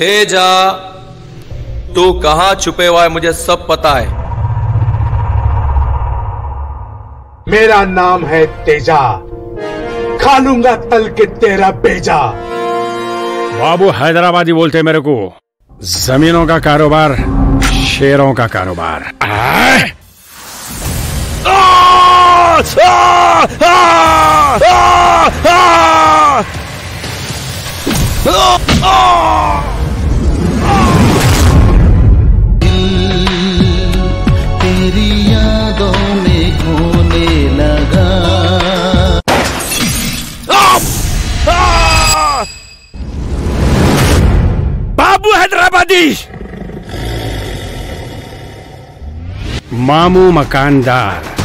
थे जा, तू कहाँ छुपे हुआ है मुझे सब पता है। मेरा नाम है तेजा, खा लूंगा तल के तेरा बेजा। बाबू हैदराबादी बोलते मेरे को, जमीनों का कारोबार शेरों का कारोबार। तेरी यादों में खोने लगा। बाबू हैदराबादी, मामू मकानदार।